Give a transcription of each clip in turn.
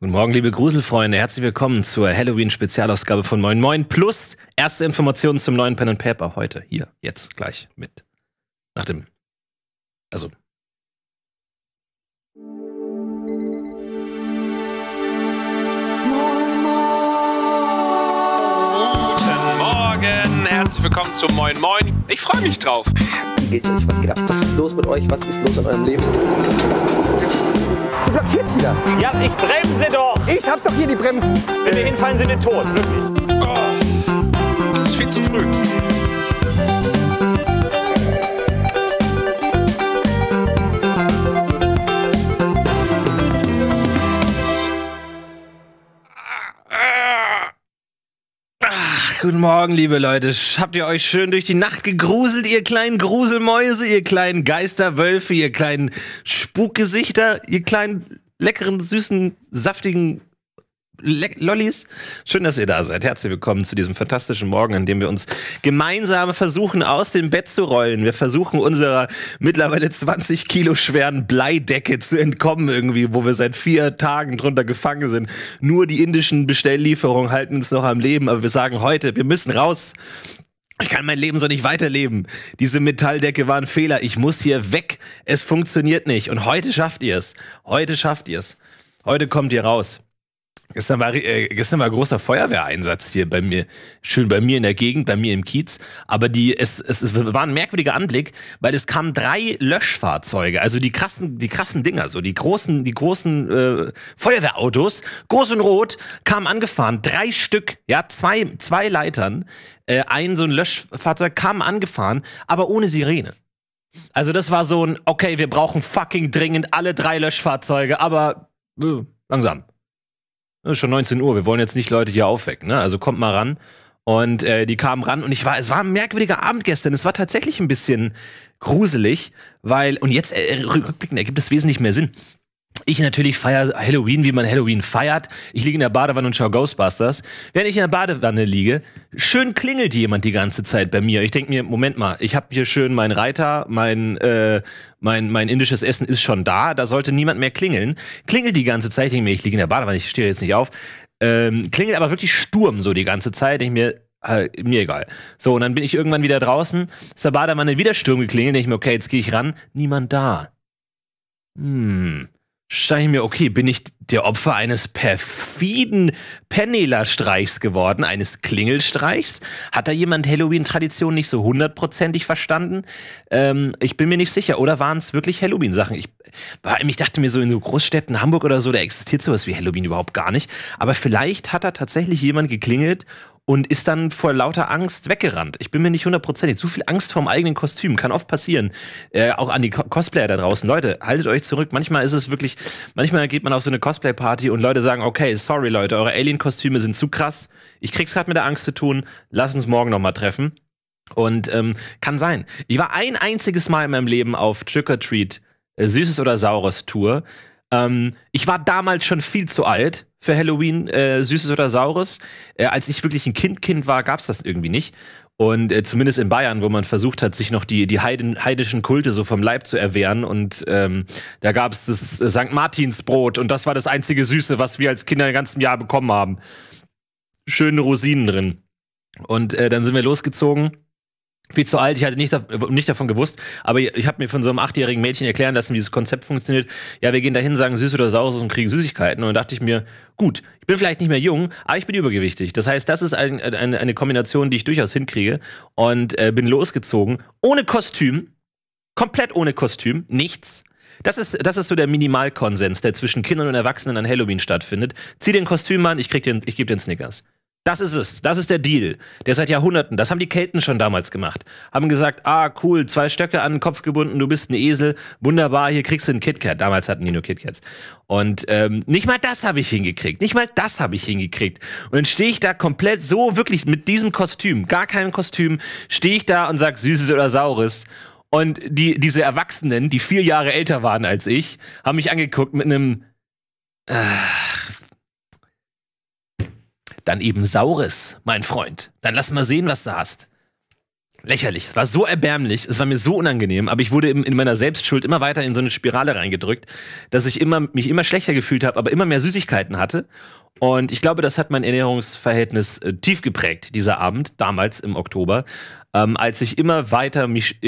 Guten Morgen, liebe Gruselfreunde. Herzlich willkommen zur Halloween-Spezialausgabe von Moin Moin Plus. Erste Informationen zum neuen Pen and Paper heute, hier, jetzt, gleich mit. Nach dem. Also. Guten Morgen, herzlich willkommen zu Moin Moin. Ich freue mich drauf. Wie geht's euch? Was geht ab? Was ist los mit euch? Was ist los in eurem Leben? Du blockierst wieder. Ja, ich bremse doch. Ich hab doch hier die Bremsen. Wenn wir hinfallen, sind wir tot. Wirklich. Oh, ist viel zu früh. Ach, guten Morgen, liebe Leute. Habt ihr euch schön durch die Nacht gegruselt, ihr kleinen Gruselmäuse, ihr kleinen Geisterwölfe, ihr kleinen Spukgesichter, ihr kleinen leckeren, süßen, saftigen Lollis? Schön, dass ihr da seid. Herzlich willkommen zu diesem fantastischen Morgen, an dem wir uns gemeinsam versuchen, aus dem Bett zu rollen. Wir versuchen, unserer mittlerweile 20 Kilo schweren Bleidecke zu entkommen irgendwie, wo wir seit 4 Tagen drunter gefangen sind. Nur die indischen Bestelllieferungen halten uns noch am Leben, aber wir sagen heute, wir müssen raus. Ich kann mein Leben so nicht weiterleben. Diese Metalldecke war ein Fehler. Ich muss hier weg. Es funktioniert nicht. Und heute schafft ihr es. Heute schafft ihr es. Heute kommt ihr raus. Gestern war großer Feuerwehreinsatz hier bei mir, schön bei mir in der Gegend, bei mir im Kiez, aber es war ein merkwürdiger Anblick, weil es kamen 3 Löschfahrzeuge, also die krassen Dinger, so die großen Feuerwehrautos, groß und rot, kamen angefahren, 3 Stück, ja, zwei Leitern, ein so ein Löschfahrzeug kam angefahren, aber ohne Sirene. Also das war so ein, okay, wir brauchen fucking dringend alle 3 Löschfahrzeuge, aber langsam. Schon 19 Uhr, wir wollen jetzt nicht Leute hier aufwecken, ne? Also kommt mal ran. Und die kamen ran und es war ein merkwürdiger Abend gestern. Es war tatsächlich ein bisschen gruselig, weil, und jetzt rückblickend ergibt es wesentlich mehr Sinn. Ich natürlich feiere Halloween, wie man Halloween feiert. Ich liege in der Badewanne und schaue Ghostbusters. Während ich in der Badewanne liege, schön klingelt jemand die ganze Zeit bei mir. Ich denke mir, Moment mal, ich habe hier schön meinen Reiter, mein indisches Essen ist schon da, da sollte niemand mehr klingeln. Klingelt die ganze Zeit, ich denke mir, ich liege in der Badewanne, ich stehe jetzt nicht auf. Klingelt aber wirklich Sturm so die ganze Zeit, denke mir, mir egal. So, und dann bin ich irgendwann wieder draußen, ist der Badewanne wieder Sturm geklingelt, denke ich mir, okay, jetzt gehe ich ran, niemand da. Steige ich mir, okay, bin ich der Opfer eines perfiden Penela-Streichs geworden, eines Klingelstreichs? Hat da jemand Halloween-Tradition nicht so hundertprozentig verstanden? Ich bin mir nicht sicher. Oder waren es wirklich Halloween-Sachen? Ich dachte mir so, in so Großstädten, Hamburg oder so, da existiert sowas wie Halloween überhaupt gar nicht. Aber vielleicht hat da tatsächlich jemand geklingelt und ist dann vor lauter Angst weggerannt. Ich bin mir nicht hundertprozentig. Zu viel Angst vorm eigenen Kostüm kann oft passieren. Auch an die Cosplayer da draußen. Leute, haltet euch zurück. Manchmal ist es wirklich, manchmal geht man auf so eine Cosplay-Party und Leute sagen, okay, sorry Leute, eure Alien-Kostüme sind zu krass. Ich krieg's gerade mit der Angst zu tun. Lass uns morgen nochmal treffen. Und kann sein. Ich war ein einziges Mal in meinem Leben auf Trick-or-Treat, Süßes oder Saures Tour. Ich war damals schon viel zu alt für Halloween, Süßes oder Saures. Als ich wirklich ein Kind war, gab es das irgendwie nicht. Und zumindest in Bayern, wo man versucht hat, sich noch die heidischen Kulte so vom Leib zu erwehren. Und da gab es das St. Martinsbrot. Und das war das einzige Süße, was wir als Kinder im ganzen Jahr bekommen haben. Schöne Rosinen drin. Und dann sind wir losgezogen. Viel zu alt, ich hatte nicht davon gewusst, aber ich habe mir von so einem 8-jährigen Mädchen erklären lassen, wie dieses Konzept funktioniert. Ja, wir gehen dahin, sagen süß oder saures und kriegen Süßigkeiten. Und dann dachte ich mir, gut, ich bin vielleicht nicht mehr jung, aber ich bin übergewichtig. Das heißt, das ist eine Kombination, die ich durchaus hinkriege. Und bin losgezogen, ohne Kostüm, komplett ohne Kostüm, nichts. Das ist so der Minimalkonsens, der zwischen Kindern und Erwachsenen an Halloween stattfindet. Zieh den Kostüm an, ich gebe den Snickers. Das ist es. Das ist der Deal. Der seit Jahrhunderten. Das haben die Kelten schon damals gemacht. Haben gesagt, ah, cool, 2 Stöcke an den Kopf gebunden, du bist ein Esel. Wunderbar, hier kriegst du einen KitKat. Damals hatten die nur KitKats. Und nicht mal das habe ich hingekriegt. Nicht mal das habe ich hingekriegt. Und dann stehe ich da komplett so, wirklich mit diesem Kostüm, gar keinem Kostüm, stehe ich da und sage Süßes oder Saures. Und diese Erwachsenen, die 4 Jahre älter waren als ich, haben mich angeguckt mit einem... Dann eben Saures, mein Freund. Dann lass mal sehen, was du hast. Lächerlich. Es war so erbärmlich, es war mir so unangenehm, aber ich wurde in meiner Selbstschuld immer weiter in so eine Spirale reingedrückt, dass ich mich immer schlechter gefühlt habe, aber immer mehr Süßigkeiten hatte. Und ich glaube, das hat mein Ernährungsverhältnis tief geprägt, dieser Abend, damals im Oktober, als ich immer weiter mich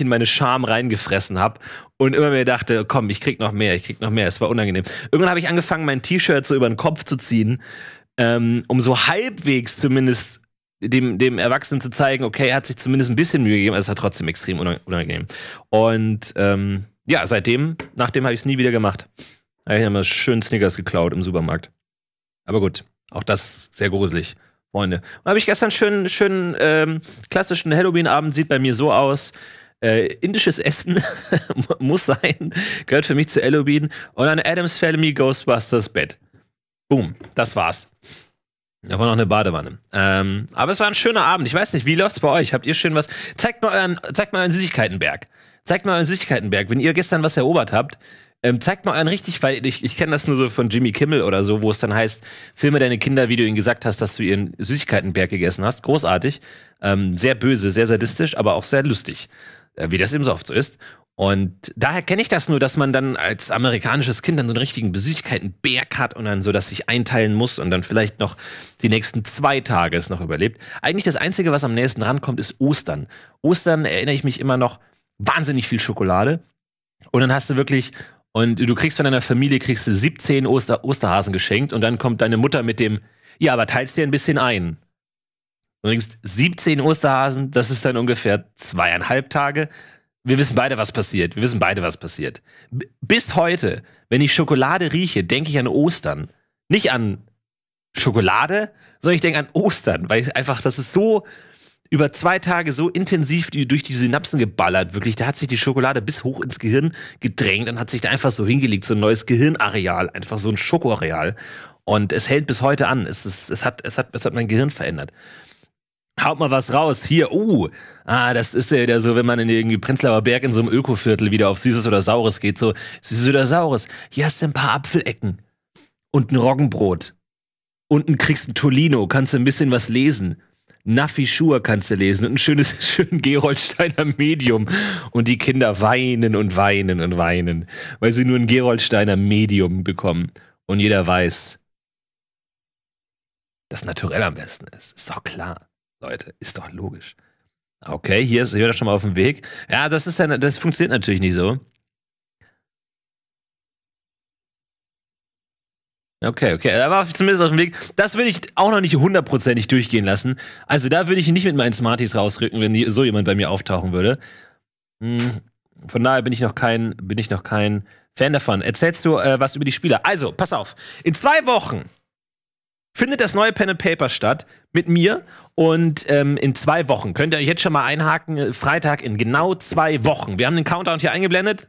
in meine Scham reingefressen habe und immer mehr dachte, komm, ich krieg noch mehr, es war unangenehm. Irgendwann habe ich angefangen, mein T-Shirt so über den Kopf zu ziehen, um so halbwegs zumindest dem Erwachsenen zu zeigen, okay, er hat sich zumindest ein bisschen Mühe gegeben, aber es war trotzdem extrem unangenehm. Und ja, nachdem habe ich es nie wieder gemacht. Da habe ich immer schön Snickers geklaut im Supermarkt. Aber gut, auch das sehr gruselig, Freunde. Und habe ich gestern schön klassischen Halloween-Abend, sieht bei mir so aus. Indisches Essen muss sein, gehört für mich zu Halloween. Und dann Addams Family, Ghostbusters, Bett. Boom, das war's. Da war noch eine Badewanne. Aber es war ein schöner Abend. Ich weiß nicht, wie läuft's bei euch? Habt ihr schön was? Zeigt mal euren Süßigkeitenberg. Zeigt mal euren Süßigkeitenberg. Wenn ihr gestern was erobert habt, zeigt mal einen richtig, weil ich kenne das nur so von Jimmy Kimmel oder so, wo es dann heißt, filme deine Kinder, wie du ihnen gesagt hast, dass du ihren Süßigkeitenberg gegessen hast. Großartig. Sehr böse, sehr sadistisch, aber auch sehr lustig. Wie das eben so oft so ist. Und daher kenne ich das nur, dass man dann als amerikanisches Kind dann so einen richtigen Süßigkeitenberg hat und dann so, dass sich einteilen muss und dann vielleicht noch die nächsten 2 Tage es noch überlebt. Eigentlich das Einzige, was am nächsten rankommt, ist Ostern. Ostern erinnere ich mich immer noch, wahnsinnig viel Schokolade. Und dann hast du wirklich... Und du kriegst von deiner Familie, kriegst du 17 Osterhasen geschenkt und dann kommt deine Mutter mit dem, ja, aber teilst dir ein bisschen ein. Du kriegst 17 Osterhasen, das ist dann ungefähr 2,5 Tage. Wir wissen beide, was passiert. Bis heute, wenn ich Schokolade rieche, denke ich an Ostern. Nicht an Schokolade, sondern ich denke an Ostern, weil ich einfach, das ist so... über 2 Tage so intensiv durch die Synapsen geballert, wirklich. Da hat sich die Schokolade bis hoch ins Gehirn gedrängt und hat sich da einfach so hingelegt, so ein neues Gehirnareal, einfach so ein Schokoareal. Und es hält bis heute an. Es hat mein Gehirn verändert. Haut mal was raus. Hier, das ist ja wieder so, wenn man in irgendwie Prenzlauer Berg in so einem Ökoviertel wieder auf Süßes oder Saures geht, so Süßes oder Saures. Hier hast du ein paar Apfelecken und ein Roggenbrot. Unten kriegst du ein Tolino, kannst du ein bisschen was lesen. Naffi Schur kannst du lesen und ein schönes Gerolsteiner Medium. Und die Kinder weinen und weinen und weinen, weil sie nur ein Gerolsteiner Medium bekommen. Und jeder weiß, dass naturell am besten ist. Ist doch klar, Leute, ist doch logisch. Okay, hier ist jeder schon mal auf dem Weg. Ja, das funktioniert natürlich nicht so. Okay, er war zumindest auf dem Weg. Das würde ich auch noch nicht hundertprozentig durchgehen lassen. Also da würde ich nicht mit meinen Smarties rausrücken, wenn so jemand bei mir auftauchen würde. Von daher bin ich noch kein Fan davon. Erzählst du was über die Spieler? Also, pass auf. In 2 Wochen findet das neue Pen and Paper statt mit mir. Und in 2 Wochen könnt ihr euch jetzt schon mal einhaken. Freitag in genau 2 Wochen. Wir haben den Countdown hier eingeblendet.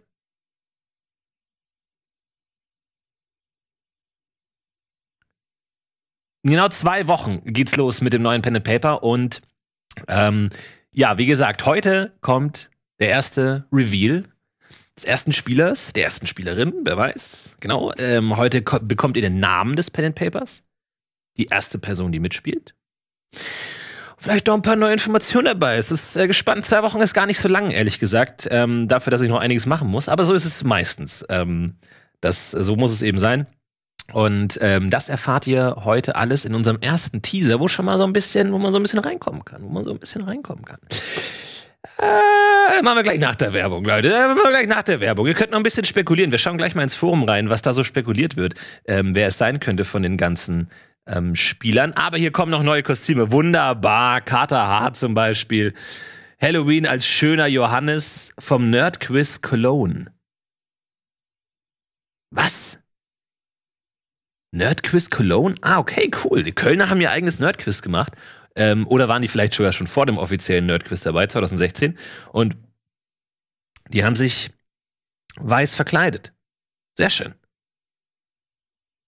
In genau 2 Wochen geht's los mit dem neuen Pen and Paper und ja, wie gesagt, heute kommt der erste Reveal des ersten Spielers, der ersten Spielerin, wer weiß. Genau, heute bekommt ihr den Namen des Pen and Papers, die erste Person, die mitspielt. Vielleicht noch ein paar neue Informationen dabei. Es ist gespannt. 2 Wochen ist gar nicht so lang, ehrlich gesagt, dafür, dass ich noch einiges machen muss. Aber so ist es meistens. So muss es eben sein. Und das erfahrt ihr heute alles in unserem ersten Teaser, wo man so ein bisschen reinkommen kann. Machen wir gleich nach der Werbung, Leute. Ihr könnt noch ein bisschen spekulieren. Wir schauen gleich mal ins Forum rein, was da so spekuliert wird, wer es sein könnte von den ganzen Spielern. Aber hier kommen noch neue Kostüme. Wunderbar. Carter Hart zum Beispiel. Halloween als schöner Johannes vom Nerdquiz Cologne. Was? Nerdquiz Cologne? Ah, okay, cool. Die Kölner haben ihr eigenes Nerdquiz gemacht. Oder waren die vielleicht sogar schon vor dem offiziellen Nerdquiz dabei, 2016. Und die haben sich weiß verkleidet. Sehr schön.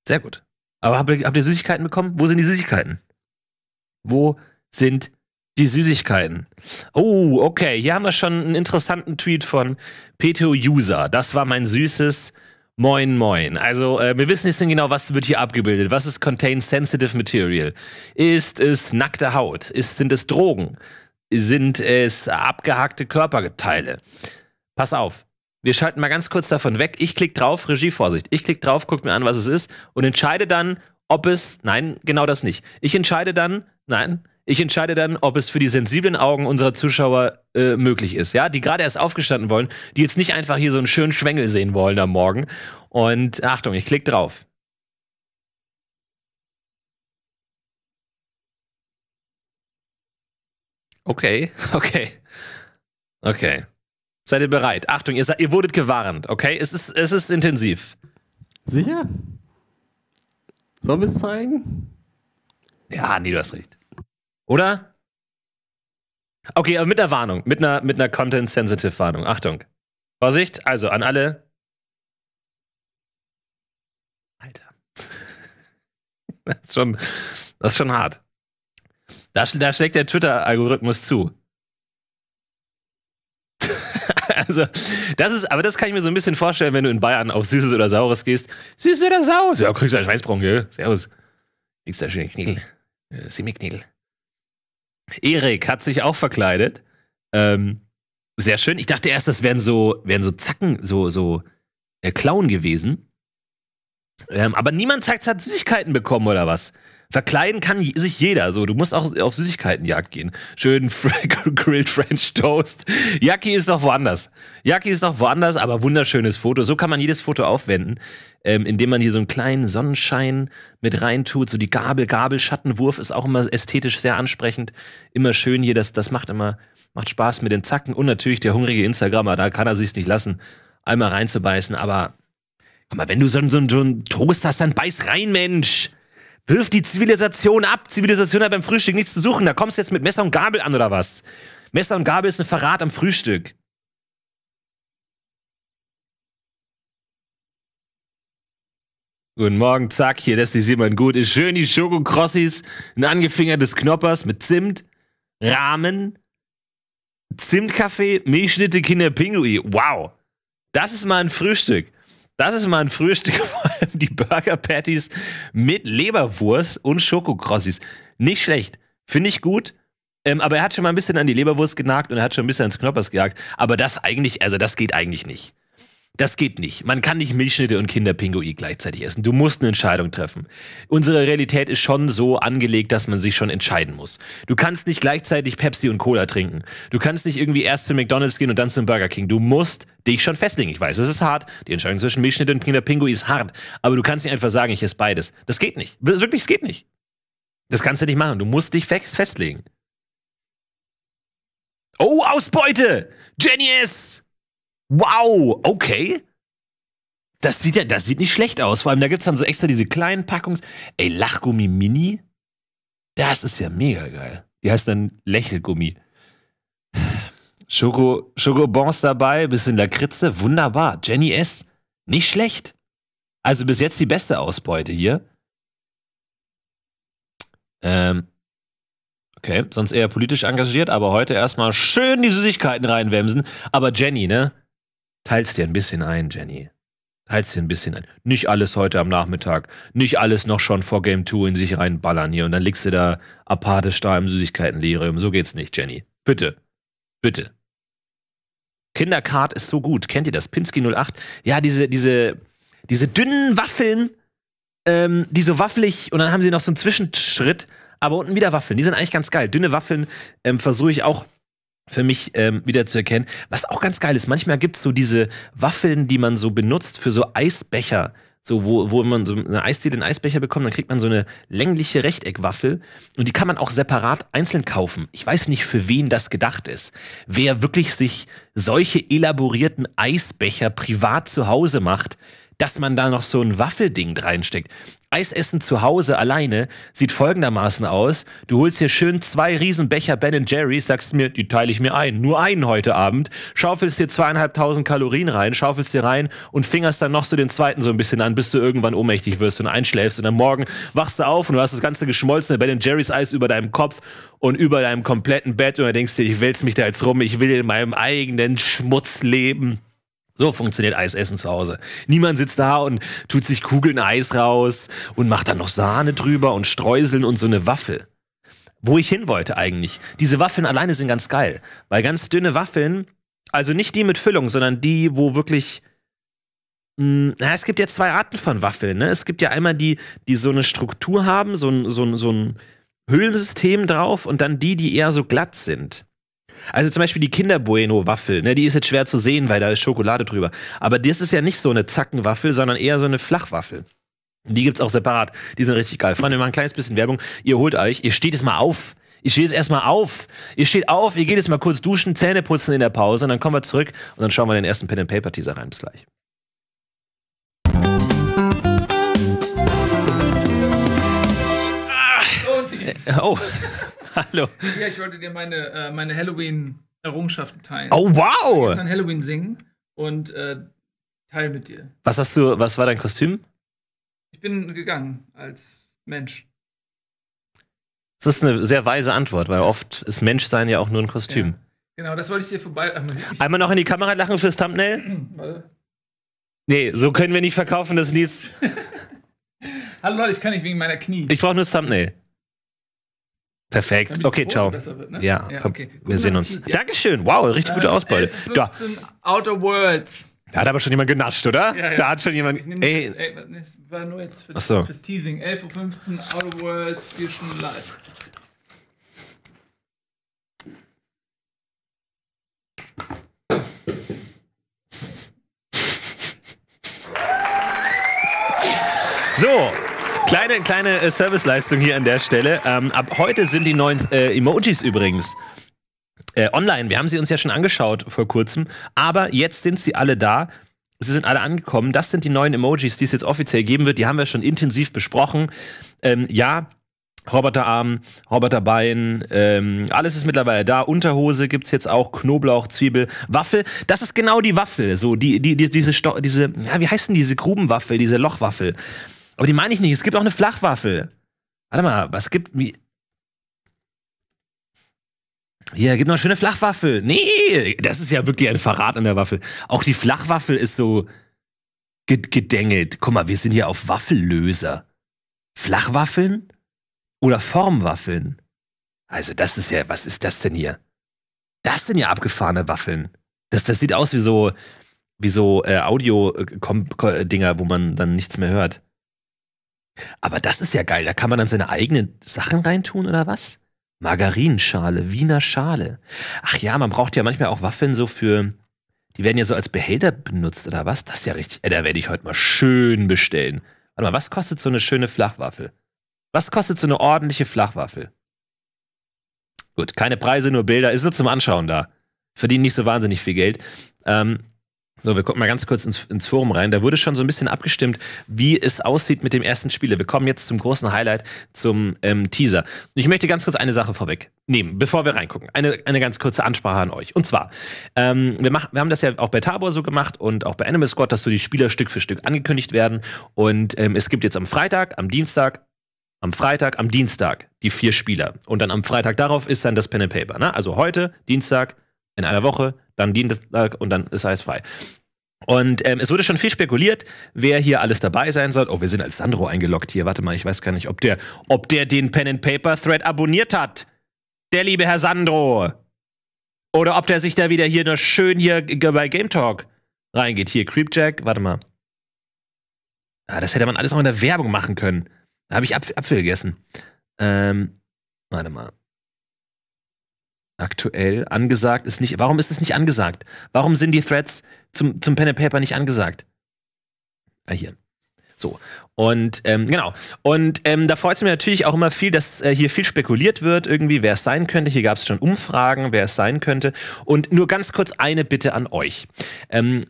Sehr gut. Aber habt ihr Süßigkeiten bekommen? Wo sind die Süßigkeiten? Wo sind die Süßigkeiten? Oh, okay. Hier haben wir schon einen interessanten Tweet von Peto User. Das war mein süßes... Moin, moin. Also, wir wissen jetzt nicht genau, was wird hier abgebildet. Was ist Contains Sensitive Material? Ist es nackte Haut? Sind es Drogen? sind es abgehackte Körperteile. Pass auf. Wir schalten mal ganz kurz davon weg. Ich klicke drauf, Regie, Vorsicht. Ich klicke drauf, guck mir an, was es ist und entscheide dann, ob es... Nein, genau das nicht. Ich entscheide dann... Nein. Ich entscheide dann, ob es für die sensiblen Augen unserer Zuschauer möglich ist, ja? Die gerade erst aufgestanden wollen, die jetzt nicht einfach hier so einen schönen Schwengel sehen wollen am Morgen. Und Achtung, ich klicke drauf. Okay. Seid ihr bereit? Achtung, ihr wurdet gewarnt, okay? Es ist intensiv. Sicher? Sollen wir es zeigen? Ja, nee, du hast recht. Oder? Okay, aber mit einer Warnung. Mit einer Content-Sensitive-Warnung. Achtung. Vorsicht, also an alle. Alter. Das ist schon hart. Da schlägt der Twitter-Algorithmus zu. Also, aber das kann ich mir so ein bisschen vorstellen, wenn du in Bayern auf Süßes oder Saures gehst. Süßes oder Saures? Ja, kriegst du einen Schweißbraun, gell? Servus. Kriegst du einen schönen Knigel. Semi-Knigel. Erik hat sich auch verkleidet. Sehr schön. Ich dachte erst, das wären so Zacken, so Clown gewesen. Aber niemand sagt, hat Süßigkeiten bekommen oder was. Verkleiden kann sich jeder. So, du musst auch auf Süßigkeitenjagd gehen. Schön Grilled French Toast. Jackie ist noch woanders. Aber wunderschönes Foto. So kann man jedes Foto aufwenden, indem man hier so einen kleinen Sonnenschein mit reintut. So die Gabelschattenwurf ist auch immer ästhetisch sehr ansprechend. Immer schön hier, das macht immer Spaß mit den Zacken. Und natürlich der hungrige Instagrammer, da kann er sich's nicht lassen, einmal reinzubeißen. Aber wenn du so einen Toast hast, dann beiß rein, Mensch! Wirf die Zivilisation ab. Zivilisation hat beim Frühstück nichts zu suchen. Da kommst du jetzt mit Messer und Gabel an, oder was? Messer und Gabel ist ein Verrat am Frühstück. Guten Morgen, zack, hier lässt sich jemand gut. Ist schön die Schoko-Crossies, ein angefingertes Knoppers mit Zimt, Ramen, Zimtkaffee, Milchschnitte, Kinderpingui. Wow, das ist mal ein Frühstück. Das ist mal ein Frühstück, vor allem die Burger-Patties mit Leberwurst und Schoko-Crossies. Nicht schlecht, finde ich gut. Aber er hat schon mal ein bisschen an die Leberwurst genagt und er hat schon ein bisschen ans Knoppers gejagt. Aber das eigentlich, also das geht eigentlich nicht. Das geht nicht. Man kann nicht Milchschnitte und Kinderpingui gleichzeitig essen. Du musst eine Entscheidung treffen. Unsere Realität ist schon so angelegt, dass man sich schon entscheiden muss. Du kannst nicht gleichzeitig Pepsi und Cola trinken. Du kannst nicht irgendwie erst zu McDonald's gehen und dann zum Burger King. Du musst dich schon festlegen. Ich weiß, es ist hart. Die Entscheidung zwischen Milchschnitte und Kinderpingui ist hart. Aber du kannst nicht einfach sagen, ich esse beides. Das geht nicht. Wirklich, es geht nicht. Das kannst du nicht machen. Du musst dich festlegen. Oh, Ausbeute! Genius! Wow, okay. Das sieht nicht schlecht aus. Vor allem, da gibt es dann so extra diese kleinen Packungs... Ey, Lachgummi Mini? Das ist ja mega geil. Die heißt dann Lächelgummi. Schoko-Bons dabei, bisschen Lakritze, wunderbar. Jenny S., nicht schlecht. Also bis jetzt die beste Ausbeute hier. Okay, sonst eher politisch engagiert, aber heute erstmal schön die Süßigkeiten reinwemsen. Aber Jenny, ne? Teil's dir ein bisschen ein, Jenny. Teil's dir ein bisschen ein. Nicht alles heute am Nachmittag. Nicht alles noch schon vor Game 2 in sich reinballern hier. Und dann liegst du da apathisch da im Süßigkeitenleerium. So geht's nicht, Jenny. Bitte. Bitte. Kinderkart ist so gut. Kennt ihr das? Pinsky 08. Ja, diese dünnen Waffeln, die so waffelig, und dann haben sie noch so einen Zwischenschritt, aber unten wieder Waffeln. Die sind eigentlich ganz geil. Dünne Waffeln versuche ich auch für mich wieder zu erkennen. Was auch ganz geil ist, manchmal gibt es so diese Waffeln, die man so benutzt für so Eisbecher. So, wo man so eine Eisdiele in den Eisbecher bekommt, dann kriegt man so eine längliche Rechteckwaffel. Und die kann man auch separat einzeln kaufen. Ich weiß nicht, für wen das gedacht ist. Wer wirklich sich solche elaborierten Eisbecher privat zu Hause macht, dass man da noch so ein Waffelding reinsteckt. Eisessen zu Hause alleine sieht folgendermaßen aus. Du holst hier schön 2 Riesenbecher Ben & Jerry's, sagst mir, die teile ich mir ein. Nur einen heute Abend. Schaufelst dir 2500 Kalorien rein, schaufelst dir rein und fingerst dann noch so den zweiten so ein bisschen an, bis du irgendwann ohnmächtig wirst und einschläfst. Und am Morgen wachst du auf und du hast das ganze geschmolzene Ben & Jerry's Eis über deinem Kopf und über deinem kompletten Bett. Und dann denkst du dir, ich wälz mich da jetzt rum, ich will in meinem eigenen Schmutz leben. So funktioniert Eisessen zu Hause. Niemand sitzt da und tut sich Kugeln Eis raus und macht dann noch Sahne drüber und Streuseln und so eine Waffel. wo ich hin wollte eigentlich. Diese Waffeln alleine sind ganz geil, weil ganz dünne Waffeln, also nicht die mit Füllung, sondern die, wo wirklich, na, es gibt ja zwei Arten von Waffeln, ne? Es gibt ja einmal die, die so eine Struktur haben, so ein Höhlensystem drauf und dann die, die eher so glatt sind. Also zum Beispiel die Kinder-Bueno-Waffel, ne, die ist jetzt schwer zu sehen, weil da ist Schokolade drüber. Aber das ist ja nicht so eine Zackenwaffel, sondern eher so eine Flachwaffel. Die gibt's auch separat. Die sind richtig geil. Freunde, wir machen ein kleines bisschen Werbung. Ihr holt euch, ihr steht jetzt mal auf. Ihr steht jetzt erstmal auf. Ihr steht auf, ihr geht jetzt mal kurz duschen, Zähne putzen in der Pause und dann kommen wir zurück und dann schauen wir den ersten Pen and Paper Teaser rein. Bis gleich. Oh, hallo. Ja, ich wollte dir meine Halloween-Errungenschaften teilen. Oh, wow! Ich muss an Halloween singen und teile mit dir. Was war dein Kostüm? Ich bin gegangen als Mensch. Das ist eine sehr weise Antwort, weil oft ist Menschsein ja auch nur ein Kostüm. Ja. Genau, das wollte ich dir vorbei... Einmal noch in die Kamera lachen fürs Thumbnail? Warte. Nee, so können wir nicht verkaufen, das Lied. Hallo Leute, ich kann nicht wegen meiner Knie. Ich brauche nur das Thumbnail. Perfekt. Okay, ciao. Wird, ne? Ja, okay. Wir sehen uns. Ja. Dankeschön. Wow, richtig gute Ausbeute. 15 Outer Worlds. Da hat aber schon jemand genascht, oder? Ja. Da hat schon jemand... Ey, das war nur jetzt fürs Teasing. 11:15 Uhr, Outer Worlds, 4 Stunden live. So. Kleine Serviceleistung hier an der Stelle. Ab heute sind die neuen Emojis übrigens online. Wir haben sie uns ja schon angeschaut vor kurzem, aber jetzt sind sie alle da. Sie sind alle angekommen. Das sind die neuen Emojis, die es jetzt offiziell geben wird. Die haben wir schon intensiv besprochen. Ja, Roboterarm, Roboterbein, alles ist mittlerweile da. Unterhose gibt es jetzt auch, Knoblauch, Zwiebel, Waffel. Das ist genau die Waffel. So, diese, wie heißt denn diese Grubenwaffel, diese Lochwaffel? Aber die meine ich nicht. Es gibt auch eine Flachwaffel. Warte mal, was gibt... Wie? Hier, gibt noch eine schöne Flachwaffel. Nee, das ist ja wirklich ein Verrat an der Waffel. Auch die Flachwaffel ist so gedengelt. Guck mal, wir sind hier auf Waffellöser. Flachwaffeln oder Formwaffeln? Also das ist ja... Was ist das denn hier? Das sind ja abgefahrene Waffeln. Das sieht aus wie so Audio-Dinger, wo man dann nichts mehr hört. Aber das ist ja geil, da kann man dann seine eigenen Sachen reintun, oder was? Margarinenschale, Wiener Schale. Ach ja, man braucht ja manchmal auch Waffeln so für... Die werden ja so als Behälter benutzt, oder was? Das ist ja richtig... da werde ich heute mal schön bestellen. Warte mal, was kostet so eine schöne Flachwaffel? Was kostet so eine ordentliche Flachwaffel? Gut, keine Preise, nur Bilder. Ist nur zum Anschauen da. Verdienen nicht so wahnsinnig viel Geld. So, wir gucken mal ganz kurz ins Forum rein. Da wurde schon so ein bisschen abgestimmt, wie es aussieht mit dem ersten Spiele. Wir kommen jetzt zum großen Highlight, zum Teaser. Und ich möchte ganz kurz eine Sache vorweg nehmen, bevor wir reingucken. Eine ganz kurze Ansprache an euch. Und zwar, wir haben das ja auch bei Thabor so gemacht und auch bei Animal Squad, dass so die Spieler Stück für Stück angekündigt werden. Und es gibt jetzt am Freitag, am Dienstag die 4 Spieler. Und dann am Freitag darauf ist dann das Pen and Paper. Ne? Also heute, Dienstag, in einer Woche, dann Dienstag und dann ist alles frei. Und es wurde schon viel spekuliert, wer hier alles dabei sein soll. Oh, wir sind als Sandro eingeloggt hier. Warte mal, ich weiß gar nicht, ob der den Pen and Paper Thread abonniert hat. Der liebe Herr Sandro. Oder ob der sich da wieder hier nur schön hier bei Game Talk reingeht. Hier, Creepjack, warte mal. Ah, das hätte man alles auch in der Werbung machen können. Da habe ich Apfel gegessen. Warte mal. Aktuell angesagt ist nicht. Warum ist es nicht angesagt? Warum sind die Threads zum Pen and Paper nicht angesagt? Ah, hier. So. Und genau. Und da freut es mich natürlich auch immer viel, dass hier viel spekuliert wird, irgendwie, wer es sein könnte. Hier gab es schon Umfragen, wer es sein könnte. Und nur ganz kurz eine Bitte an euch.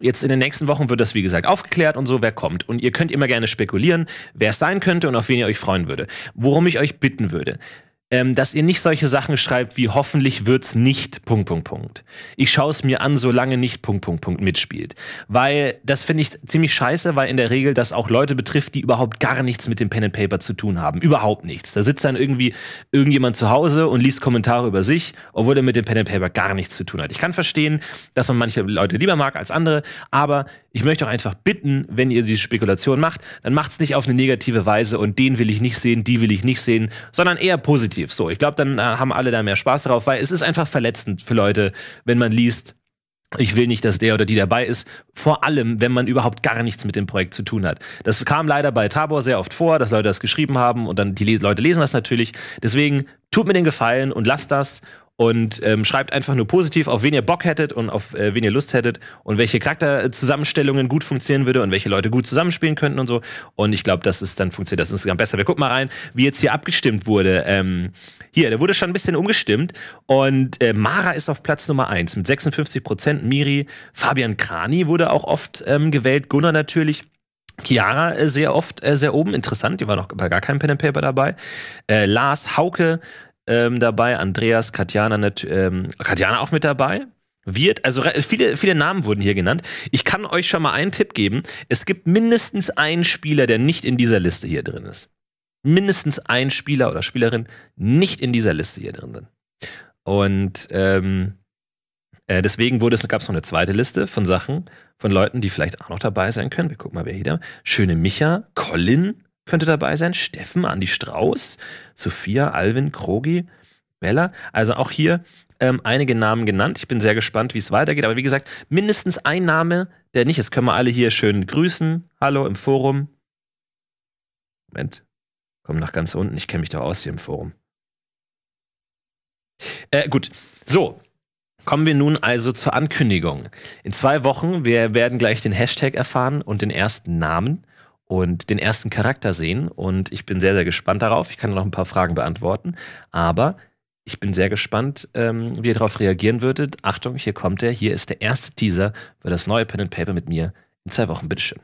Jetzt in den nächsten Wochen wird das, wie gesagt, aufgeklärt und so, wer kommt. Und ihr könnt immer gerne spekulieren, wer es sein könnte und auf wen ihr euch freuen würde. Worum ich euch bitten würde. Dass ihr nicht solche Sachen schreibt wie hoffentlich wird's nicht, .. Ich schaue es mir an, solange nicht, ... mitspielt. Weil das finde ich ziemlich scheiße, weil in der Regel das auch Leute betrifft, die überhaupt gar nichts mit dem Pen and Paper zu tun haben. Überhaupt nichts. Da sitzt dann irgendwie irgendjemand zu Hause und liest Kommentare über sich, obwohl er mit dem Pen and Paper gar nichts zu tun hat. Ich kann verstehen, dass man manche Leute lieber mag als andere, aber ich möchte auch einfach bitten, wenn ihr diese Spekulation macht, dann macht's nicht auf eine negative Weise und den will ich nicht sehen, die will ich nicht sehen, sondern eher positiv. positiv. So, ich glaube, dann haben alle da mehr Spaß drauf, weil es ist einfach verletzend für Leute, wenn man liest, ich will nicht, dass der oder die dabei ist, vor allem, wenn man überhaupt gar nichts mit dem Projekt zu tun hat. Das kam leider bei Thabor sehr oft vor, dass Leute das geschrieben haben und dann die Leute lesen das natürlich. Deswegen tut mir den Gefallen und lasst das und schreibt einfach nur positiv, auf wen ihr Bock hättet und auf wen ihr Lust hättet und welche Charakterzusammenstellungen gut funktionieren würde und welche Leute gut zusammenspielen könnten und so. Und ich glaube, das ist, dann funktioniert das insgesamt besser. Wir gucken mal rein, wie jetzt hier abgestimmt wurde. Hier, da wurde schon ein bisschen umgestimmt und Mara ist auf Platz Nummer 1 mit 56%, Miri, Fabian Krani wurde auch oft gewählt, Gunnar natürlich. Chiara sehr oft sehr oben, interessant, die war noch bei gar keinem Pen and Paper dabei. Lars, Hauke dabei, Andreas, Katjana, Katjana auch mit dabei. Wird, also viele Namen wurden hier genannt. Ich kann euch schon mal einen Tipp geben. Es gibt mindestens einen Spieler, der nicht in dieser Liste hier drin ist. Mindestens ein Spieler oder Spielerin nicht in dieser Liste hier drin sind. Und deswegen gab es noch eine zweite Liste von Sachen, von Leuten, die vielleicht auch noch dabei sein können. Wir gucken mal, wer hier da. Schöne Micha, Colin könnte dabei sein, Steffen, Andi Strauß, Sophia, Alvin, Krogi, Bella. Also auch hier einige Namen genannt. Ich bin sehr gespannt, wie es weitergeht. Aber wie gesagt, mindestens ein Name, der nicht ist. Können wir alle hier schön grüßen. Hallo im Forum. Moment. Komm nach ganz unten. Ich kenne mich doch aus hier im Forum. Gut. So. Kommen wir nun also zur Ankündigung. In 2 Wochen, wir werden gleich den Hashtag erfahren und den ersten Namen und den ersten Charakter sehen. Und ich bin sehr, sehr gespannt darauf. Ich kann noch ein paar Fragen beantworten. Aber ich bin sehr gespannt, wie ihr darauf reagieren würdet. Achtung, hier kommt er. Hier ist der erste Teaser für das neue Pen and Paper mit mir in 2 Wochen. Bitteschön.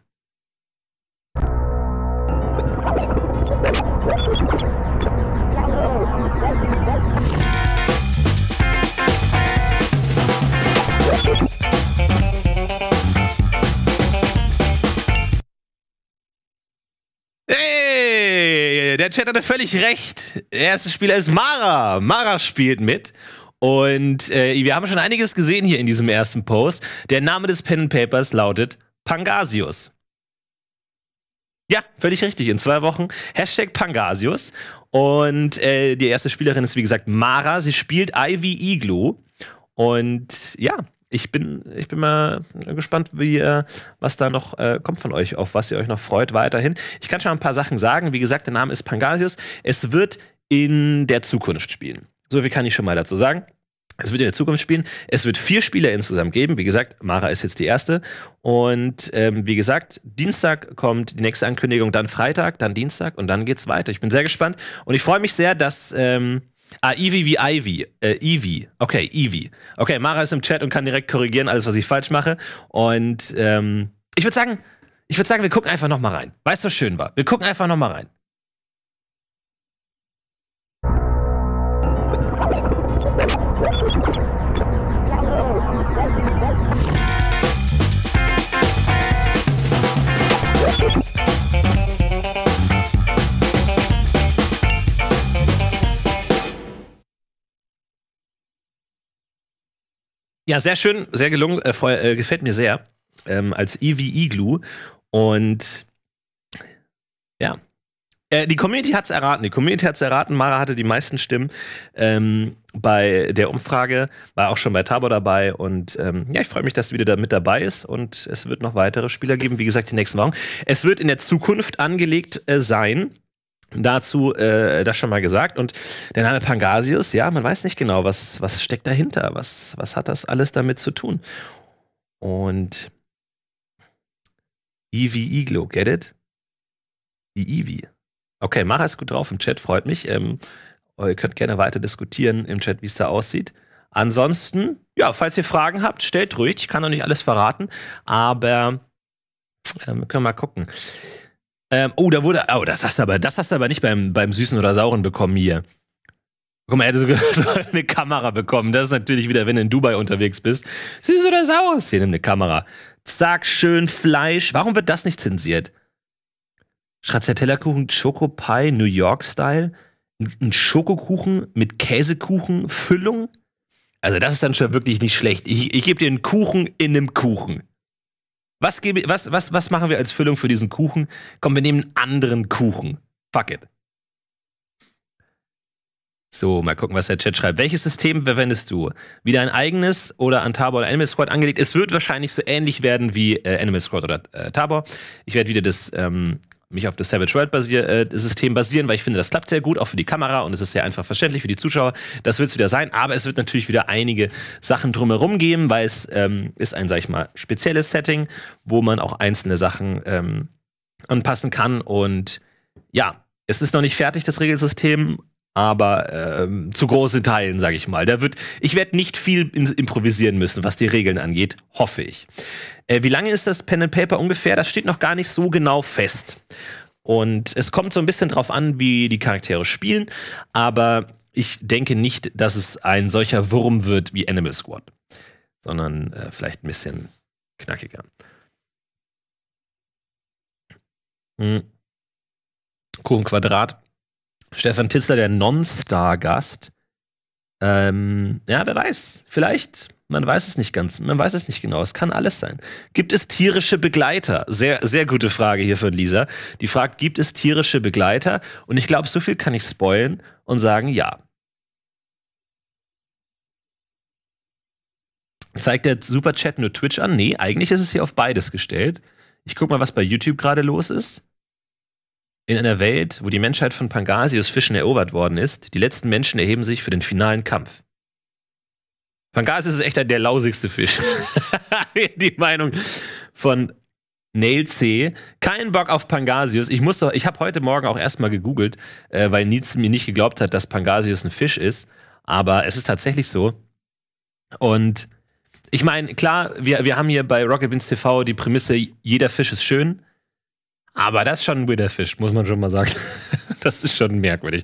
Der Chat hatte völlig recht. Der erste Spieler ist Mara. Mara spielt mit. Und wir haben schon einiges gesehen hier in diesem ersten Post. Der Name des Pen and Papers lautet Pangasius. Ja, völlig richtig. In 2 Wochen. Hashtag Pangasius. Und die erste Spielerin ist, wie gesagt, Mara. Sie spielt Ivy Igloo. Und ja, ich bin mal gespannt, was da noch kommt von euch, auf was ihr euch noch freut weiterhin. Ich kann schon ein paar Sachen sagen. Wie gesagt, der Name ist Pangasius. Es wird in der Zukunft spielen. So viel kann ich schon mal dazu sagen. Es wird in der Zukunft spielen. Es wird 4 Spieler insgesamt geben. Wie gesagt, Mara ist jetzt die erste. Und wie gesagt, Dienstag kommt die nächste Ankündigung, dann Freitag, dann Dienstag und dann geht's weiter. Ich bin sehr gespannt und ich freue mich sehr, dass Ivy wie Ivy. Ivy. Okay, Ivy. Okay, Mara ist im Chat und kann direkt korrigieren, alles, was ich falsch mache. Und ich würde sagen, wir gucken einfach nochmal rein. Weißt du, was schön war? Wir gucken einfach nochmal rein. Ja, sehr schön, sehr gelungen, gefällt mir sehr, als Ivy Igloo und ja, die Community hat's erraten, Mara hatte die meisten Stimmen bei der Umfrage, war auch schon bei Thabor dabei und ja, ich freue mich, dass sie wieder da mit dabei ist und es wird noch weitere Spieler geben, wie gesagt, die nächsten Wochen. Es wird in der Zukunft angelegt sein. Dazu das schon mal gesagt. Und der Name Pangasius, ja, man weiß nicht genau, was steckt dahinter, was hat das alles damit zu tun. Und Ivy Igloo, get it? Die Ivy. Okay, Mara ist gut drauf im Chat, freut mich. Ihr könnt gerne weiter diskutieren im Chat, wie es da aussieht. Ansonsten, ja, falls ihr Fragen habt, stellt ruhig. Ich kann noch nicht alles verraten, aber wir können mal gucken. Oh, da wurde. Oh, das hast du aber nicht beim Süßen oder Sauren bekommen hier. Guck mal, er hätte sogar eine Kamera bekommen. Das ist natürlich wieder, wenn du in Dubai unterwegs bist. Süß oder sauer? Hier nimm eine Kamera. Zack, schön Fleisch. Warum wird das nicht zensiert? Stracciatella-Kuchen, Schokopie, New York-Style. Ein Schokokuchen mit Käsekuchenfüllung. Also, das ist dann schon wirklich nicht schlecht. Ich gebe dir einen Kuchen in einem Kuchen. Was machen wir als Füllung für diesen Kuchen? Komm, wir nehmen einen anderen Kuchen. Fuck it. So, mal gucken, was der Chat schreibt. Welches System verwendest du? Wieder ein eigenes oder an Thabor oder Animal Squad angelegt? Es wird wahrscheinlich so ähnlich werden wie Animal Squad oder Thabor. Ich werde wieder das, mich auf das Savage World System basieren, weil ich finde, das klappt sehr gut, auch für die Kamera, und es ist sehr einfach verständlich für die Zuschauer. Das wird es wieder sein, aber es wird natürlich wieder einige Sachen drumherum geben, weil es ist ein, sag ich mal, spezielles Setting, wo man auch einzelne Sachen anpassen kann. Und ja, es ist noch nicht fertig, das Regelsystem, aber zu großen Teilen, sage ich mal. Ich werde nicht viel improvisieren müssen, was die Regeln angeht, hoffe ich. Wie lange ist das Pen and Paper ungefähr? Das steht noch gar nicht so genau fest. Und es kommt so ein bisschen drauf an, wie die Charaktere spielen, aber ich denke nicht, dass es ein solcher Wurm wird wie Animal Squad, sondern vielleicht ein bisschen knackiger. Hm. Kuchenquadrat. Stefan Titzler, der Non-Star-Gast. Ja, wer weiß. Vielleicht. Man weiß es nicht ganz. Man weiß es nicht genau. Es kann alles sein. Gibt es tierische Begleiter? Sehr, sehr gute Frage hier von Lisa. Die fragt, gibt es tierische Begleiter? Und ich glaube, so viel kann ich spoilen und sagen, ja. Zeigt der Superchat nur Twitch an? Nee, eigentlich ist es hier auf beides gestellt. Ich guck mal, was bei YouTube gerade los ist. In einer Welt, wo die Menschheit von Pangasius Fischen erobert worden ist, die letzten Menschen erheben sich für den finalen Kampf. Pangasius ist echt der lausigste Fisch. Die Meinung von Nail C. Kein Bock auf Pangasius. Ich habe heute Morgen auch erstmal gegoogelt, weil Nils mir nicht geglaubt hat, dass Pangasius ein Fisch ist. Aber es ist tatsächlich so. Und ich meine, klar, wir haben hier bei Rocket Beans TV die Prämisse, jeder Fisch ist schön. Aber das ist schon ein weirder Fisch, muss man schon mal sagen. Das ist schon merkwürdig.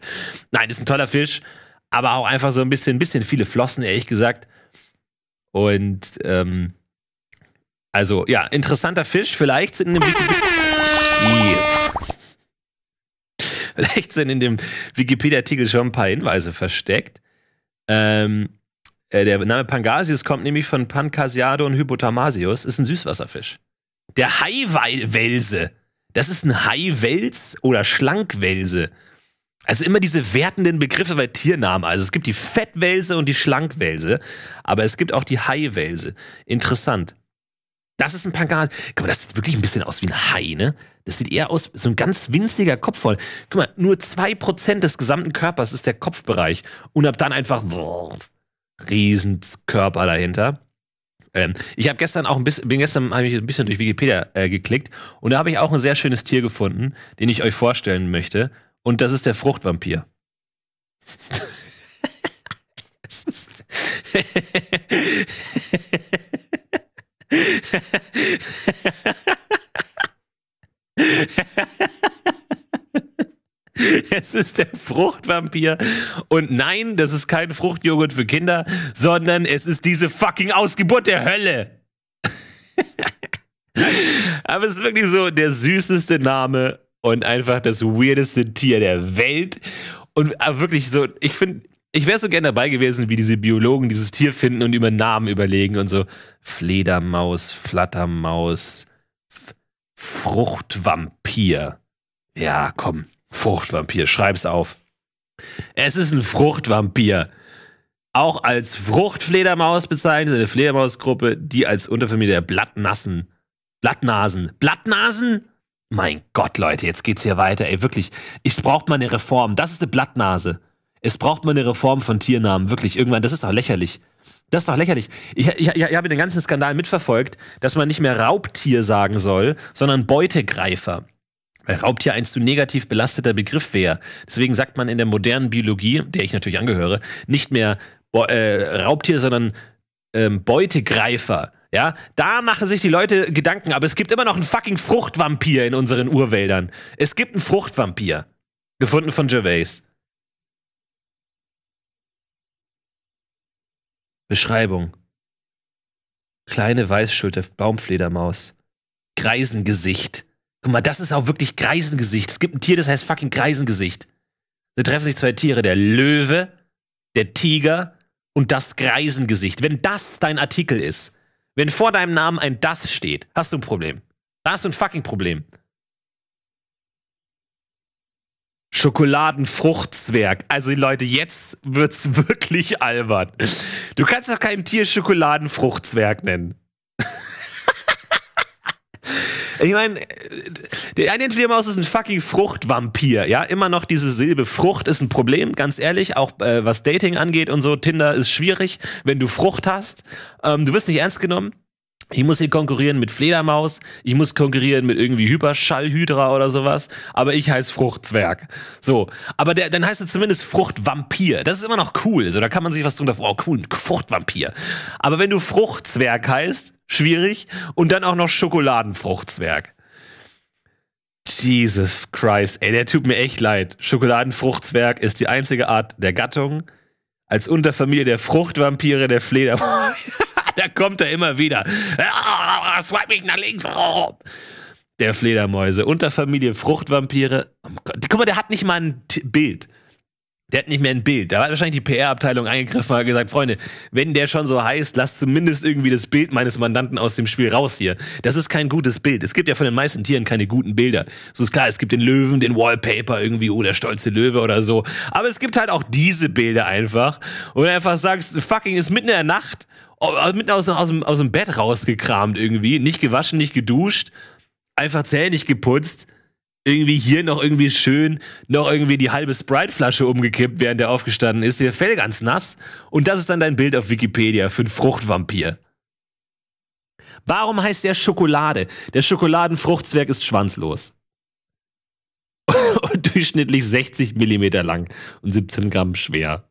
Nein, ist ein toller Fisch, aber auch einfach so ein bisschen viele Flossen, ehrlich gesagt. Und, also, ja, interessanter Fisch. Vielleicht sind in dem Wikipedia-Artikel schon ein paar Hinweise versteckt. Der Name Pangasius kommt nämlich von Pancasiado und Hypotamasius. Ist ein Süßwasserfisch. Der Haiwelse. Das ist ein Haiwels oder Schlankwelse. Also immer diese wertenden Begriffe bei Tiernamen. Also es gibt die Fettwelse und die Schlankwelse, aber es gibt auch die Haiwelse. Interessant. Das ist ein Pangasius. Guck mal, das sieht wirklich ein bisschen aus wie ein Hai, ne? Das sieht eher aus, so ein ganz winziger Kopf voll. Guck mal, nur 2% des gesamten Körpers ist der Kopfbereich. Und ab dann einfach Riesenkörper dahinter. Ich bin gestern ein bisschen durch Wikipedia geklickt und da habe ich auch ein sehr schönes Tier gefunden, den ich euch vorstellen möchte. Und das ist der Fruchtvampir. Es ist der Fruchtvampir. Und nein, das ist kein Fruchtjoghurt für Kinder, sondern es ist diese fucking Ausgeburt der Hölle. Aber es ist wirklich so der süßeste Name und einfach das weirdeste Tier der Welt. Und wirklich so, ich finde, ich wäre so gerne dabei gewesen, wie diese Biologen dieses Tier finden und über Namen überlegen und so. Fledermaus, Flattermaus, Fruchtvampir. Ja, komm. Fruchtvampir, schreib's auf. Es ist ein Fruchtvampir. Auch als Fruchtfledermaus bezeichnet, eine Fledermausgruppe, die als Unterfamilie der Blattnasen? Mein Gott, Leute, jetzt geht's hier weiter, ey, wirklich. Es braucht mal eine Reform. Das ist eine Blattnase. Es braucht mal eine Reform von Tiernamen, wirklich. Irgendwann, das ist doch lächerlich. Das ist doch lächerlich. Ich habe den ganzen Skandal mitverfolgt, dass man nicht mehr Raubtier sagen soll, sondern Beutegreifer. Weil Raubtier ein zu negativ belasteter Begriff wäre. Deswegen sagt man in der modernen Biologie, der ich natürlich angehöre, nicht mehr Raubtier, sondern Beutegreifer. Ja, da machen sich die Leute Gedanken, aber es gibt immer noch einen fucking Fruchtvampir in unseren Urwäldern. Es gibt einen Fruchtvampir. Gefunden von Gervais. Beschreibung. Kleine Weißschulter Baumfledermaus. Greisengesicht. Guck mal, das ist auch wirklich Greisengesicht. Es gibt ein Tier, das heißt fucking Greisengesicht. Da treffen sich zwei Tiere, der Löwe, der Tiger und das Greisengesicht. Wenn das dein Artikel ist, wenn vor deinem Namen ein Das steht, hast du ein Problem. Da hast du ein fucking Problem. Schokoladenfruchtzwerg. Also Leute, jetzt wird's wirklich albern. Du kannst doch keinem Tier Schokoladenfruchtzwerg nennen. Ich meine, der eine entweder Maus ist ein fucking Fruchtvampir, ja? Immer noch diese Silbe Frucht ist ein Problem, ganz ehrlich, auch was Dating angeht und so. Tinder ist schwierig, wenn du Frucht hast. Du wirst nicht ernst genommen. Ich muss hier konkurrieren mit Fledermaus, ich muss konkurrieren mit irgendwie Hyperschallhydra oder sowas, aber ich heiße Fruchtzwerg. So, aber dann heißt es zumindest Fruchtvampir. Das ist immer noch cool, so, da kann man sich was drunter vorstellen. Oh, cool, Fruchtvampir. Aber wenn du Fruchtzwerg heißt, schwierig, und dann auch noch Schokoladenfruchtzwerg. Jesus Christ, ey, der tut mir echt leid. Schokoladenfruchtzwerg ist die einzige Art der Gattung als Unterfamilie der Fruchtvampire der Fledermaus. Da kommt er immer wieder. Oh, swipe mich nach links. Oh. Der Fledermäuse. Unterfamilie Fruchtvampire. Oh Gott. Guck mal, der hat nicht mal ein Bild. Der hat nicht mehr ein Bild. Da hat wahrscheinlich die PR-Abteilung eingegriffen und hat gesagt, Freunde, wenn der schon so heißt, lasst zumindest irgendwie das Bild meines Mandanten aus dem Spiel raus hier. Das ist kein gutes Bild. Es gibt ja von den meisten Tieren keine guten Bilder. So ist klar, es gibt den Löwen, den Wallpaper irgendwie, oh, der stolze Löwe oder so. Aber es gibt halt auch diese Bilder einfach. Und du einfach sagst, fucking, ist mitten in der Nacht, mitten aus dem Bett rausgekramt irgendwie. Nicht gewaschen, nicht geduscht. Einfach Zähne nicht geputzt. Irgendwie hier noch irgendwie schön noch irgendwie die halbe Sprite-Flasche umgekippt, während er aufgestanden ist. Hier fällt ganz nass. Und das ist dann dein Bild auf Wikipedia für einen Fruchtvampir. Warum heißt der Schokolade? Der Schokoladenfruchtzwerg ist schwanzlos. Und durchschnittlich 60 mm lang und 17 Gramm schwer.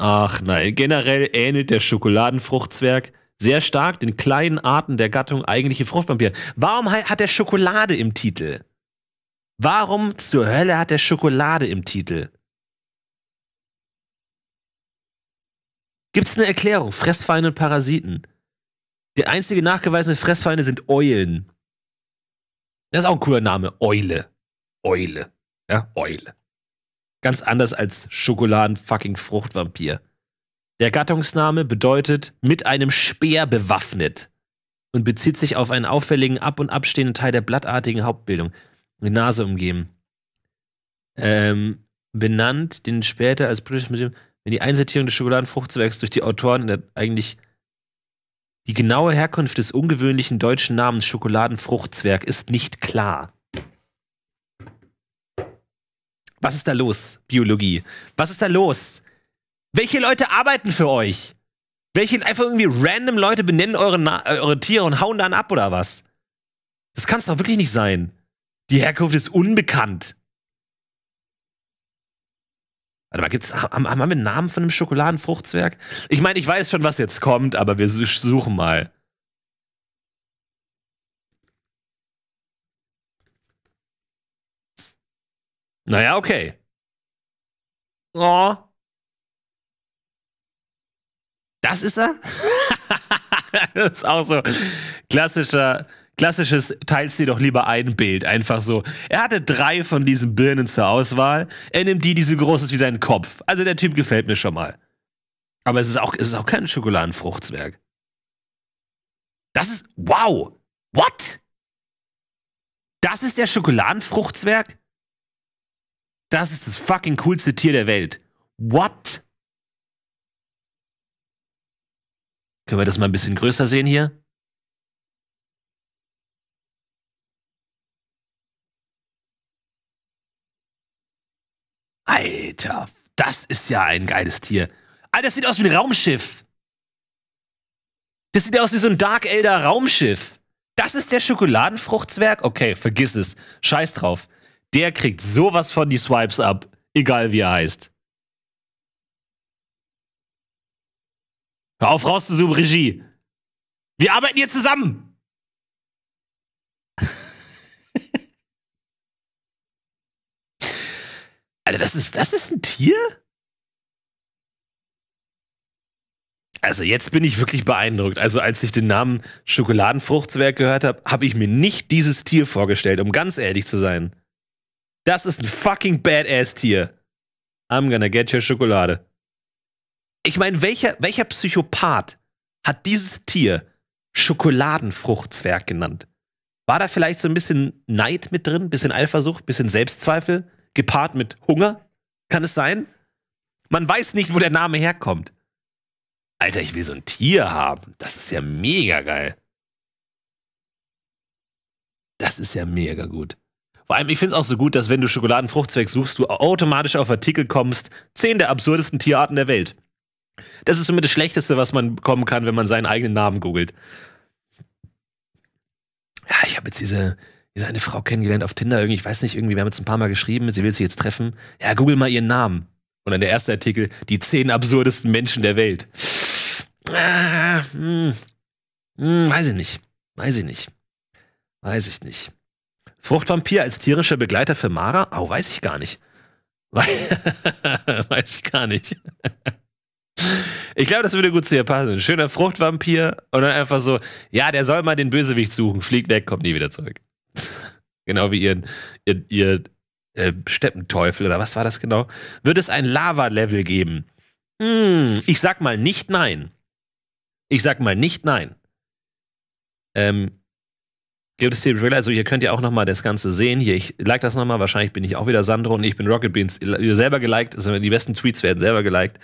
Ach nein, generell ähnelt der Schokoladenfruchtzwerg sehr stark den kleinen Arten der Gattung eigentliche Fruchtvampir. Warum hat der Schokolade im Titel? Warum zur Hölle hat der Schokolade im Titel? Gibt's eine Erklärung? Fressfeinde und Parasiten. Die einzige nachgewiesene Fressfeinde sind Eulen. Das ist auch ein cooler Name. Eule. Eule. Ja, Eule. Ganz anders als Schokoladen-fucking-Fruchtvampir. Der Gattungsname bedeutet mit einem Speer bewaffnet und bezieht sich auf einen auffälligen ab- und abstehenden Teil der blattartigen Hauptbildung. Mit Nase umgeben. Benannt, den später als British Museum, wenn die Einsortierung des Schokoladenfruchtzwergs durch die Autoren in der eigentlich die genaue Herkunft des ungewöhnlichen deutschen Namens Schokoladenfruchtzwerg ist nicht klar. Was ist da los, Biologie? Was ist da los? Welche Leute arbeiten für euch? Welche einfach irgendwie random Leute benennen eure Tiere und hauen dann ab oder was? Das kann es doch wirklich nicht sein. Die Herkunft ist unbekannt. Warte mal, haben wir einen Namen von einem Schokoladenfruchtzwerg? Ich meine, ich weiß schon, was jetzt kommt, aber wir suchen mal. Naja, okay. Oh. Das ist er? Das ist auch so klassisches, teilst dir doch lieber ein Bild. Einfach so. Er hatte 3 von diesen Birnen zur Auswahl. Er nimmt die, die so groß ist wie sein Kopf. Also der Typ gefällt mir schon mal. Aber es ist auch kein Schokoladenfruchtzwerg. Das ist, wow. What? Das ist der Schokoladenfruchtzwerg? Das ist das fucking coolste Tier der Welt. What? Können wir das mal ein bisschen größer sehen hier? Alter, das ist ja ein geiles Tier. Alter, das sieht aus wie ein Raumschiff. Das sieht aus wie so ein Dark Elder Raumschiff. Das ist der Schokoladenfruchtzwerg? Okay, vergiss es. Scheiß drauf. Der kriegt sowas von die Swipes ab, egal wie er heißt. Hör auf, rauszusuchen, Regie. Wir arbeiten hier zusammen. Alter, das ist ein Tier? Also jetzt bin ich wirklich beeindruckt. Also als ich den Namen Schokoladenfruchtzwerg gehört habe, habe ich mir nicht dieses Tier vorgestellt, um ganz ehrlich zu sein. Das ist ein fucking Badass-Tier. I'm gonna get your Schokolade. Ich meine, welcher Psychopath hat dieses Tier Schokoladenfruchtzwerg genannt? War da vielleicht so ein bisschen Neid mit drin? Bisschen Eifersucht? Bisschen Selbstzweifel? gepaart mit Hunger? Kann es sein? Man weiß nicht, wo der Name herkommt. Alter, ich will so ein Tier haben. Das ist ja mega geil. Das ist ja mega gut. Vor allem, ich finde es auch so gut, dass wenn du Schokoladenfruchtzwerg suchst, du automatisch auf Artikel kommst, 10 der absurdesten Tierarten der Welt. Das ist somit das Schlechteste, was man bekommen kann, wenn man seinen eigenen Namen googelt. Ja, ich habe jetzt diese eine Frau kennengelernt auf Tinder. Irgendwie, ich weiß nicht, irgendwie, wir haben jetzt ein paar Mal geschrieben, sie will sich jetzt treffen. Ja, google mal ihren Namen. Und dann der erste Artikel, die 10 absurdesten Menschen der Welt. Weiß ich nicht. Fruchtvampir als tierischer Begleiter für Mara? Au, weiß ich gar nicht. Weiß ich gar nicht. Ich glaube, das würde gut zu ihr passen. Schöner Fruchtvampir und dann einfach so, ja, der soll mal den Bösewicht suchen, fliegt weg, kommt nie wieder zurück. Genau wie ihr Steppenteufel oder was war das genau? Wird es ein Lava-Level geben? Ich sag mal nicht nein. Gibt es den Trailer? Also ihr könnt ja auch nochmal das Ganze sehen. Hier, ich like das nochmal. Wahrscheinlich bin ich auch wieder Sandro und ich bin Rocket Beans. Ihr selber geliked. Also die besten Tweets werden selber geliked.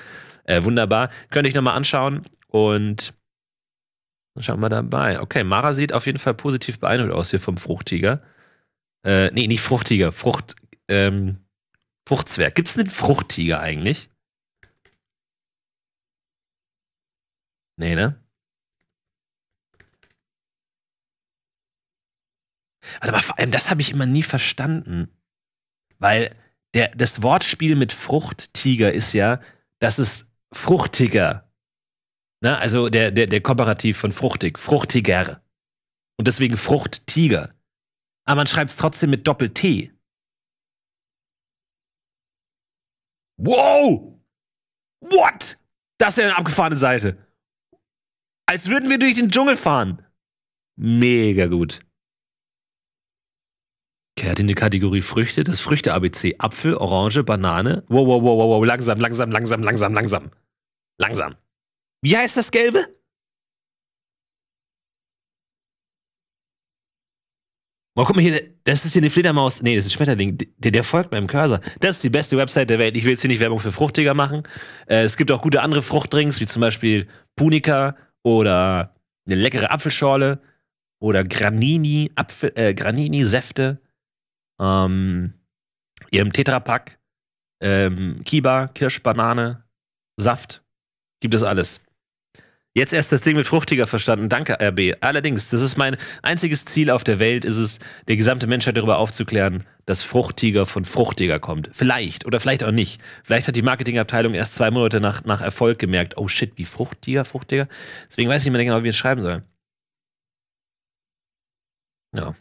Wunderbar. Könnt ihr euch nochmal anschauen. Und dann schauen wir dabei. Okay, Mara sieht auf jeden Fall positiv beeindruckt aus hier vom Fruchtiger. Nee, nicht Fruchtiger. Fruchtzwerg. Gibt es einen Fruchtiger eigentlich? Nee, ne? Warte mal, vor allem, das habe ich immer nie verstanden. Weil das Wortspiel mit Fruchttiger ist ja, das ist fruchtiger. Na, also der Komparativ von fruchtig, fruchtiger. Und deswegen Fruchttiger. Aber man schreibt es trotzdem mit Doppel-T. Wow! What? Das ist ja eine abgefahrene Seite. Als würden wir durch den Dschungel fahren. Mega gut. Kehrt in die Kategorie Früchte, das Früchte-ABC. Apfel, Orange, Banane. Wow, wow, wow, wow, wow. Langsam. Wie heißt das Gelbe? Oh, guck mal hier, das ist hier eine Fledermaus. Nee, das ist ein Schmetterling. Der folgt meinem Cursor. Das ist die beste Website der Welt. Ich will jetzt hier nicht Werbung für Fruchtiger machen. Es gibt auch gute andere Fruchtdrinks, wie zum Beispiel Punica oder eine leckere Apfelschorle oder Granini-Säfte. Ihrem Tetrapack, Kiba, Kirsch, Banane, Saft, gibt es alles. Jetzt erst das Ding mit Fruchtiger verstanden, danke RB. Allerdings, das ist mein einziges Ziel auf der Welt, ist es, der gesamte Menschheit darüber aufzuklären, dass Fruchtiger von Fruchtiger kommt. Vielleicht, oder vielleicht auch nicht. Vielleicht hat die Marketingabteilung erst 2 Monate nach Erfolg gemerkt, oh shit, wie Fruchtiger. Deswegen weiß ich nicht mehr genau, wie wir es schreiben sollen. Ja.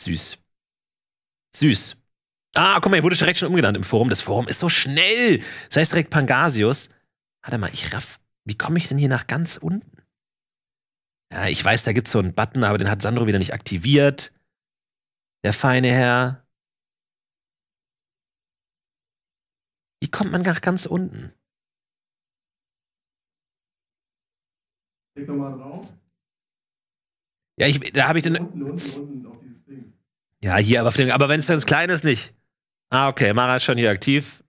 Süß. Ah, guck mal, ich wurde direkt schon umgenannt im Forum. Das Forum ist so schnell. Das heißt direkt Pangasius. Warte mal, ich raff. Wie komme ich denn hier nach ganz unten? Ja, ich weiß, da gibt es so einen Button, aber den hat Sandro wieder nicht aktiviert. Der feine Herr. Wie kommt man nach ganz unten? Klick nochmal drauf. Ja, da habe ich den. Unten auf dieses Ding. Ja, hier, aber wenn es ganz klein ist, nicht. Ah, okay, Mara ist schon hier aktiv.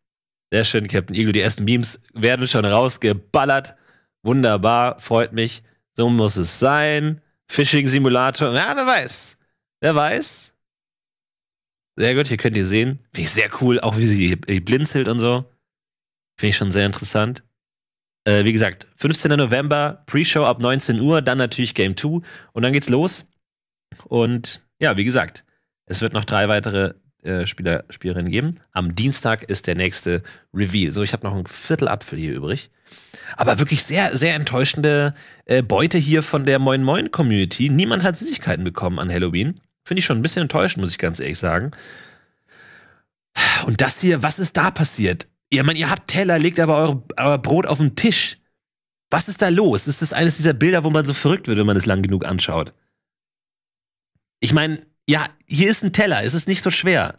Sehr schön, Captain Eagle. Die ersten Memes werden schon rausgeballert. Wunderbar, freut mich. So muss es sein. Phishing-Simulator. Ja, wer weiß. Sehr gut, hier könnt ihr sehen. Finde ich sehr cool, auch wie sie blinzelt und so. Finde ich schon sehr interessant. Wie gesagt, 15. November, Pre-Show ab 19 Uhr, dann natürlich Game 2 und dann geht's los. Und ja, wie gesagt, es wird noch 3 weitere Spielerinnen geben. Am Dienstag ist der nächste Reveal. So, ich habe noch ein Viertel Apfel hier übrig. Aber wirklich sehr, sehr enttäuschende Beute hier von der Moin Moin Community. Niemand hat Süßigkeiten bekommen an Halloween. Finde ich schon ein bisschen enttäuschend, muss ich ganz ehrlich sagen. Und das hier, was ist da passiert? Ja, man, ihr habt Teller, legt aber euer Brot auf den Tisch. Was ist da los? Ist das eines dieser Bilder, wo man so verrückt wird, wenn man es lang genug anschaut? Ich meine, ja, hier ist ein Teller, es ist nicht so schwer.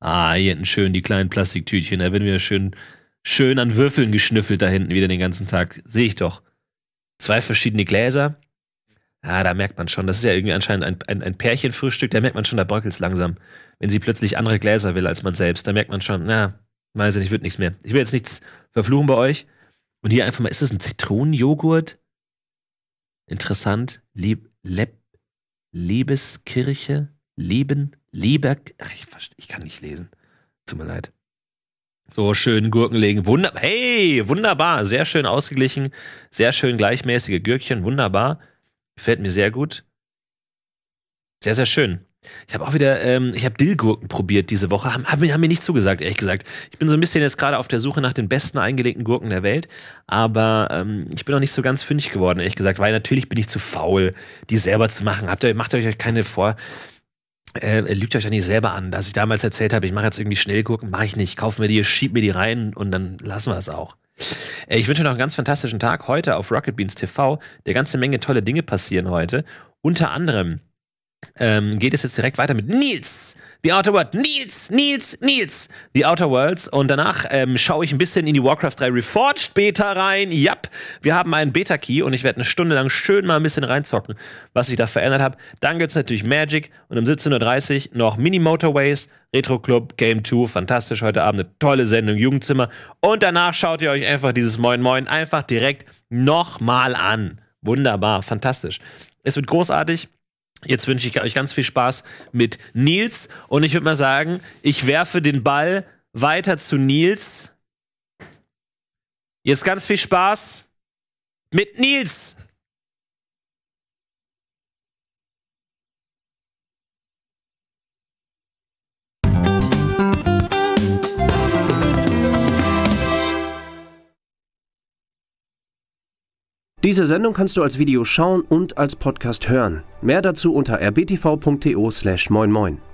Ah, hier hinten schön die kleinen Plastiktütchen, da werden wir schön an Würfeln geschnüffelt da hinten wieder den ganzen Tag. Sehe ich doch. 2 verschiedene Gläser. Ah, da merkt man schon, das ist ja irgendwie anscheinend ein Pärchenfrühstück, da merkt man schon, da bröckelt es langsam. wenn sie plötzlich andere Gläser will als man selbst, da merkt man schon, na, weiß ich nicht, wird nichts mehr. Ich will jetzt nichts verfluchen bei euch. Und hier einfach mal, ist das ein Zitronenjoghurt? Interessant. Lebeskirche? Leberg? Ach, ich kann nicht lesen. Tut mir leid. So schön Gurken legen. Hey, wunderbar. Sehr schön ausgeglichen. Sehr schön gleichmäßige Gürkchen. Wunderbar. Gefällt mir sehr gut. Sehr, sehr schön. Ich habe auch wieder, ich habe Dillgurken probiert diese Woche. Haben mir nicht zugesagt, ehrlich gesagt. Ich bin so ein bisschen jetzt gerade auf der Suche nach den besten eingelegten Gurken der Welt. Aber ich bin noch nicht so ganz fündig geworden, ehrlich gesagt. Weil natürlich bin ich zu faul, die selber zu machen. Macht euch keine vor. Lügt euch ja nicht selber an, dass ich damals erzählt habe, ich mache jetzt irgendwie Schnellgurken, mache ich nicht. Kaufen wir die, schieb mir die rein und dann lassen wir es auch. Ich wünsche euch noch einen ganz fantastischen Tag heute auf Rocket Beans TV. Eine ganze Menge tolle Dinge passieren heute. Unter anderem geht es jetzt direkt weiter mit Nils. The Outer Worlds. Nils. The Outer Worlds. Und danach schaue ich ein bisschen in die Warcraft 3 Reforged Beta rein. Japp. Wir haben einen Beta-Key und ich werde eine Stunde lang schön mal ein bisschen reinzocken, was ich da verändert habe. Dann gibt es natürlich Magic und um 17:30 Uhr noch Mini-Motorways, Retro-Club, Game 2. Fantastisch. Heute Abend eine tolle Sendung, Jugendzimmer. Und danach schaut ihr euch einfach dieses Moin Moin einfach direkt nochmal an. Wunderbar. Fantastisch. Es wird großartig. Jetzt wünsche ich euch ganz viel Spaß mit Nils. Und ich würde mal sagen, ich werfe den Ball weiter zu Nils. Jetzt ganz viel Spaß mit Nils. Diese Sendung kannst du als Video schauen und als Podcast hören. Mehr dazu unter rbtv.to/moinmoin.